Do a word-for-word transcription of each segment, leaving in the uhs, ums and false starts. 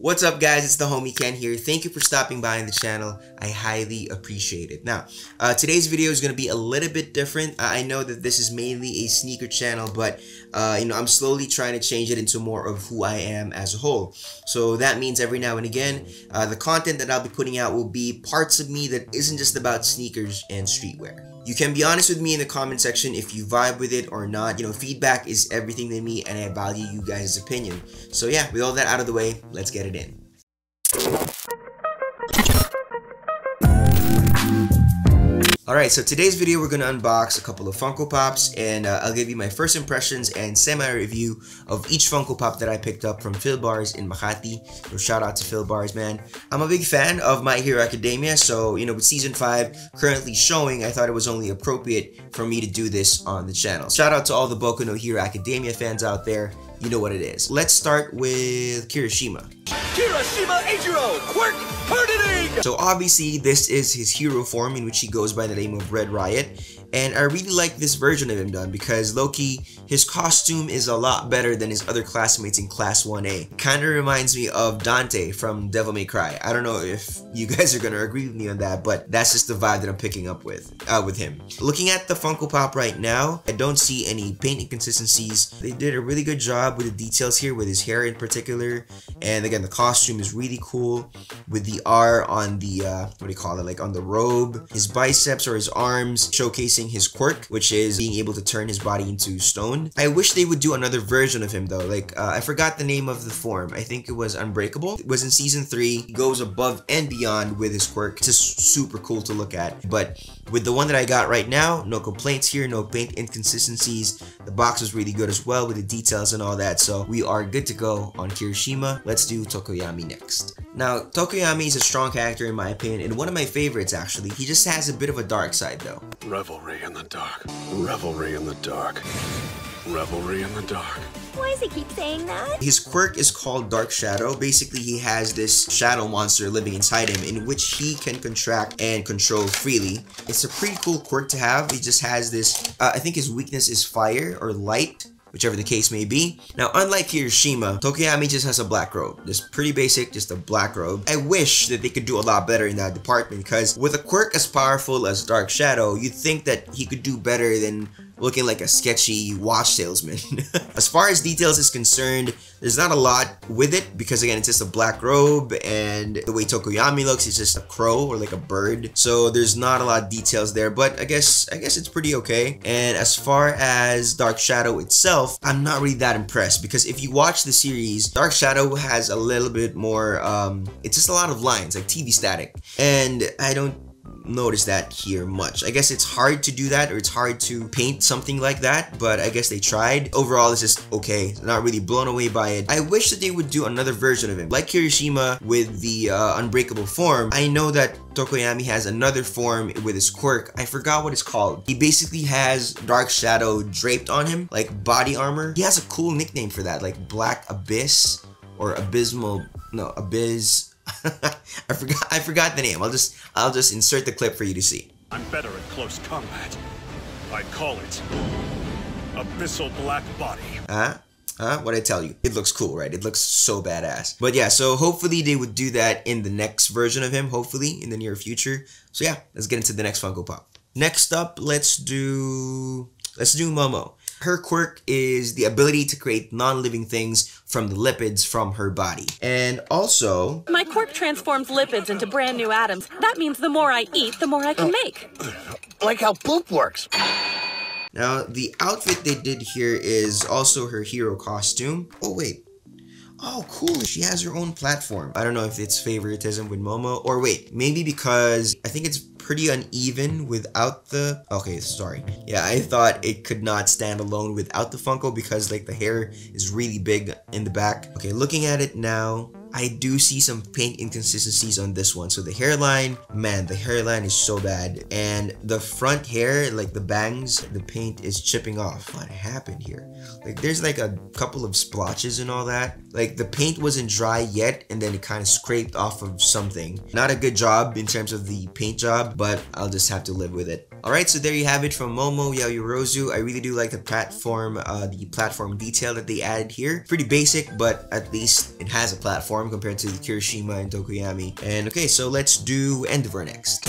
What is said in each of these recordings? What's up, guys? It's the homie Ken here. Thank you for stopping by on the channel. I highly appreciate it. Now, uh, today's video is going to be a little bit different. Uh, I know that this is mainly a sneaker channel, but uh, you know, I'm slowly trying to change it into more of who I am as a whole. So that means every now and again, uh, the content that I'll be putting out will be parts of me that isn't just about sneakers and streetwear. You can be honest with me in the comment section if you vibe with it or not. You know, feedback is everything to me, and I value you guys' opinion. So yeah, with all that out of the way, let's get it in. Alright, so today's video we're going to unbox a couple of Funko Pops, and uh, I'll give you my first impressions and semi-review of each Funko Pop that I picked up from Filbar's in Makati. So shout out to Filbar's, man. I'm a big fan of My Hero Academia, so you know, with Season five currently showing, I thought it was only appropriate for me to do this on the channel. Shout out to all the Boku no Hero Academia fans out there, you know what it is. Let's start with Kirishima. Kirishima Eijiro, Quirk Hardening! So obviously this is his hero form, in which he goes by the name of Red Riot, and I really like this version of him done because low-key, his costume is a lot better than his other classmates in Class one A. Kind of reminds me of Dante from Devil May Cry. I don't know if you guys are gonna agree with me on that, but that's just the vibe that I'm picking up with, uh, with him. Looking at the Funko Pop right now, I don't see any paint inconsistencies. They did a really good job with the details here, with his hair in particular, and again, the costume is really cool with the R on the uh what do you call it, like on the robe. His biceps or his arms showcasing his quirk, which is being able to turn his body into stone. I wish they would do another version of him though, like uh, I forgot the name of the form. I think it was Unbreakable. It was in season three. He goes above and beyond with his quirk. It's just super cool to look at, but with the one that I got right now, no complaints here, no paint inconsistencies. The box was really good as well with the details and all that, so we are good to go on Kirishima. Let's do Tokoyami next. Now, Tokoyami is a strong character in my opinion, and one of my favorites actually. He just has a bit of a dark side though. Revelry in the dark. Revelry in the dark. Revelry in the dark. Why does he keep saying that? His quirk is called Dark Shadow. Basically, he has this shadow monster living inside him in which he can contract and control freely. It's a pretty cool quirk to have. He just has this, uh, I think his weakness is fire or light, whichever the case may be. Now, unlike Kirishima, Tokoyami just has a black robe. Just pretty basic, just a black robe. I wish that they could do a lot better in that department, because with a quirk as powerful as Dark Shadow, you'd think that he could do better than looking like a sketchy watch salesman. As far as details is concerned, there's not a lot with it because again, it's just a black robe, and the way Tokoyami looks, it's just a crow or like a bird. So there's not a lot of details there, but I guess I guess it's pretty okay. And as far as Dark Shadow itself, I'm not really that impressed because if you watch the series, Dark Shadow has a little bit more, um, it's just a lot of lines, like T V static. And I don't notice that here much. I guess it's hard to do that, or it's hard to paint something like that, but I guess they tried. Overall, it's just okay. Not really blown away by it. I wish that they would do another version of him. Like Kirishima with the uh, Unbreakable form, I know that Tokoyami has another form with his quirk. I forgot what it's called. He basically has Dark Shadow draped on him, like body armor. He has a cool nickname for that, like Black Abyss or Abysmal, no, Abyss. I forgot I forgot the name. I'll just I'll just insert the clip for you to see. I'm better at close combat. I call it Abyssal Black Body. Huh? Huh? What'd I tell you? It looks cool, right? It looks so badass. But yeah, so hopefully they would do that in the next version of him, hopefully in the near future. So yeah, let's get into the next Funko Pop. Next up, let's do let's do Momo. Her quirk is the ability to create non-living things from the lipids from her body. And also, my quirk transforms lipids into brand new atoms. That means the more I eat, the more I can make. Like how poop works. Now, the outfit they did here is also her hero costume. Oh, wait. Oh, cool. She has her own platform. I don't know if it's favoritism with Momo, or wait, maybe because I think it's pretty uneven without the, okay, sorry. Yeah, I thought it could not stand alone without the Funko because like the hair is really big in the back. Okay, looking at it now, I do see some paint inconsistencies on this one. So the hairline, man, the hairline is so bad. And the front hair, like the bangs, the paint is chipping off. What happened here? Like there's like a couple of splotches and all that. Like the paint wasn't dry yet, and then it kind of scraped off of something. Not a good job in terms of the paint job, but I'll just have to live with it. Alright, so there you have it from Momo Yaoyorozu. I really do like the platform, uh, the platform detail that they added here. Pretty basic, but at least it has a platform compared to Kirishima and Tokoyami. And okay, so let's do Endeavor next.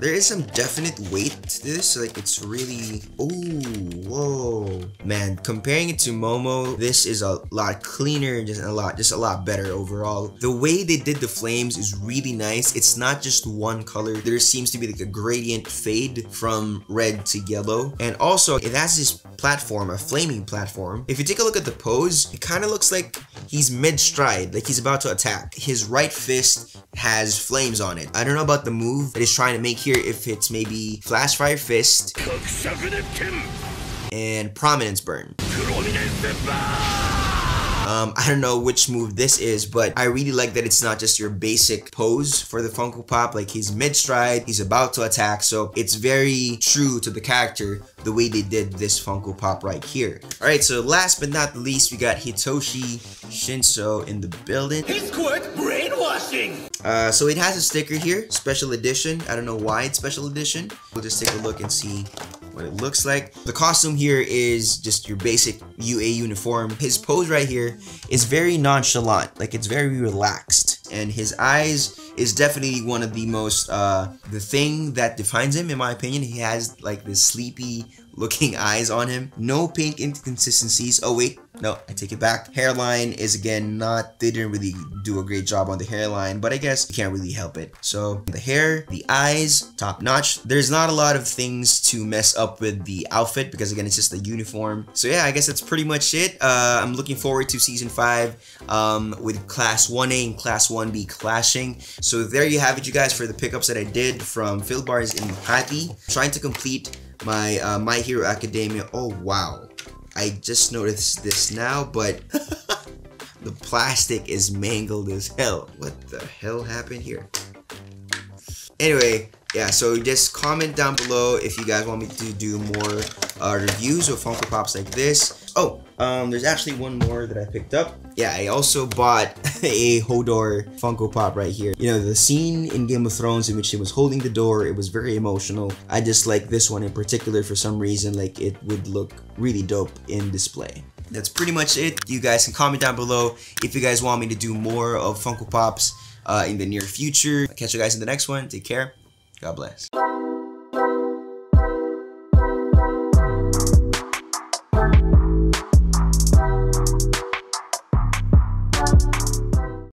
There is some definite weight to this, like it's really... Ooh, whoa. Man, comparing it to Momo, this is a lot cleaner, just a lot, just a lot better overall. The way they did the flames is really nice. It's not just one color. There seems to be like a gradient fade from red to yellow. And also, it has this platform, a flaming platform. If you take a look at the pose, it kind of looks like he's mid-stride, like he's about to attack. His right fist has flames on it. I don't know about the move that it's trying to make here, if it's maybe Flash Fire Fist and Prominence Burn. Um, I don't know which move this is, but I really like that it's not just your basic pose for the Funko Pop. Like, he's mid-stride, he's about to attack, so it's very true to the character, the way they did this Funko Pop right here. Alright, so last but not the least, we got Hitoshi Shinso in the building. He's quit brainwashing! Uh, so it has a sticker here, special edition. I don't know why it's special edition. We'll just take a look and see what it looks like. The costume here is just your basic U A uniform. His pose right here is very nonchalant, like it's very relaxed, and his eyes is definitely one of the most uh the thing that defines him, in my opinion. He has like this sleepy looking eyes on him. No pink inconsistencies. Oh wait, no, I take it back. Hairline is again not, they didn't really do a great job on the hairline, but I guess you can't really help it. So the hair, the eyes, top notch. There's not a lot of things to mess up with the outfit because again, it's just the uniform. So yeah, I guess that's pretty much it. Uh, I'm looking forward to season five um, with class one A and class one B clashing. So there you have it, you guys, for the pickups that I did from Filbar's in Makati. Trying to complete my uh, My Hero Academia. Oh wow, I just noticed this now, but the plastic is mangled as hell. What the hell happened here? Anyway, yeah, so just comment down below if you guys want me to do more uh, reviews of Funko Pops like this. Oh, um, there's actually one more that I picked up. Yeah, I also bought a Hodor Funko Pop right here. You know, the scene in Game of Thrones in which he was holding the door, it was very emotional. I just like this one in particular for some reason, like it would look really dope in display. That's pretty much it. You guys can comment down below if you guys want me to do more of Funko Pops uh, in the near future. I'll catch you guys in the next one. Take care. God bless.